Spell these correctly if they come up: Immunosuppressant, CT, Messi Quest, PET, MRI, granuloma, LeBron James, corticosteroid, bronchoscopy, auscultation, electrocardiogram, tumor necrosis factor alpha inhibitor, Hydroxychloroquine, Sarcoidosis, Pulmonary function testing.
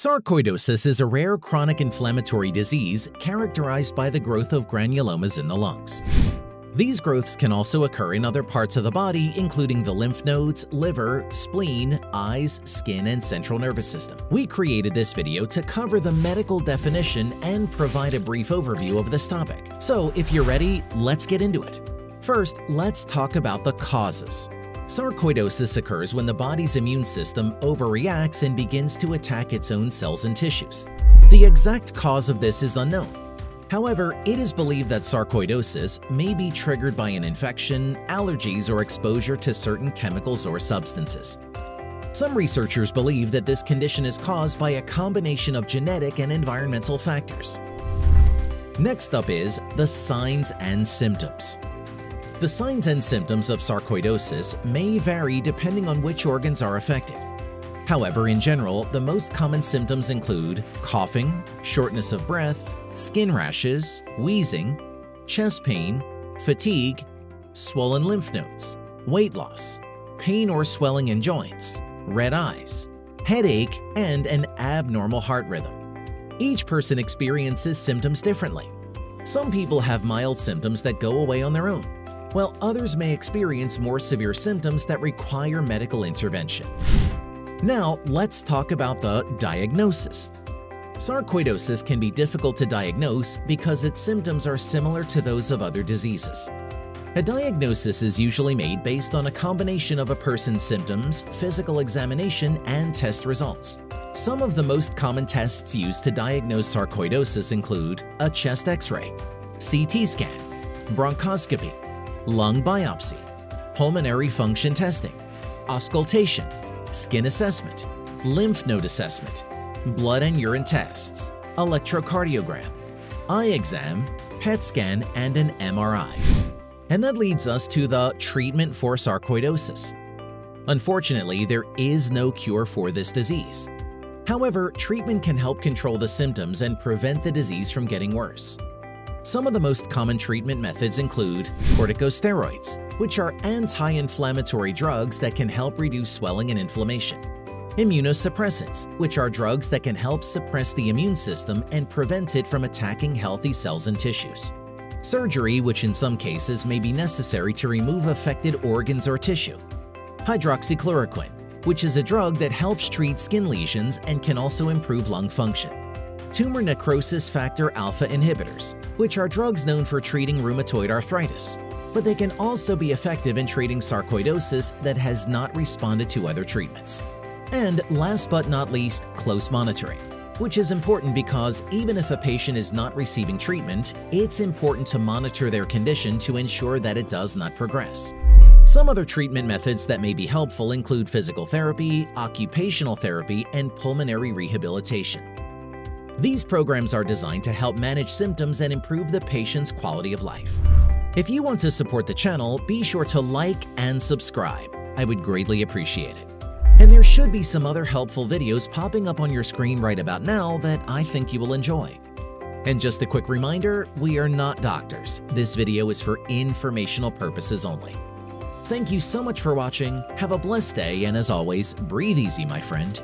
Sarcoidosis is a rare chronic inflammatory disease characterized by the growth of granulomas in the lungs. These growths can also occur in other parts of the body, including the lymph nodes, liver, spleen, eyes, skin, and central nervous system. We created this video to cover the medical definition and provide a brief overview of this topic. So if you're ready, let's get into it. First, let's talk about the causes. Sarcoidosis occurs when the body's immune system overreacts and begins to attack its own cells and tissues. The exact cause of this is unknown. However, it is believed that sarcoidosis may be triggered by an infection, allergies, or exposure to certain chemicals or substances. Some researchers believe that this condition is caused by a combination of genetic and environmental factors. Next up is the signs and symptoms. The signs and symptoms of sarcoidosis may vary depending on which organs are affected. However, in general, the most common symptoms include coughing, shortness of breath, skin rashes, wheezing, chest pain, fatigue, swollen lymph nodes, weight loss, pain or swelling in joints, red eyes, headache, and an abnormal heart rhythm. Each person experiences symptoms differently. Some people have mild symptoms that go away on their own, while others may experience more severe symptoms that require medical intervention. Now, let's talk about the diagnosis. Sarcoidosis can be difficult to diagnose because its symptoms are similar to those of other diseases. A diagnosis is usually made based on a combination of a person's symptoms, physical examination, and test results. Some of the most common tests used to diagnose sarcoidosis include a chest X-ray, CT scan, bronchoscopy, lung biopsy, pulmonary function testing, auscultation, skin assessment, lymph node assessment, blood and urine tests, electrocardiogram, eye exam, PET scan, and an MRI. And that leads us to the treatment for sarcoidosis. Unfortunately, there is no cure for this disease. However, treatment can help control the symptoms and prevent the disease from getting worse. Some of the most common treatment methods include corticosteroids, which are anti-inflammatory drugs that can help reduce swelling and inflammation. Immunosuppressants, which are drugs that can help suppress the immune system and prevent it from attacking healthy cells and tissues. Surgery, which in some cases may be necessary to remove affected organs or tissue. Hydroxychloroquine, which is a drug that helps treat skin lesions and can also improve lung function. Tumor necrosis factor alpha inhibitors, which are drugs known for treating rheumatoid arthritis, but they can also be effective in treating sarcoidosis that has not responded to other treatments. And last but not least, close monitoring, which is important because even if a patient is not receiving treatment, it's important to monitor their condition to ensure that it does not progress. Some other treatment methods that may be helpful include physical therapy, occupational therapy, and pulmonary rehabilitation. These programs are designed to help manage symptoms and improve the patient's quality of life. If you want to support the channel, be sure to like and subscribe. I would greatly appreciate it. And there should be some other helpful videos popping up on your screen right about now that I think you will enjoy. And just a quick reminder, we are not doctors. This video is for informational purposes only. Thank you so much for watching. Have a blessed day, and as always, breathe easy, my friend.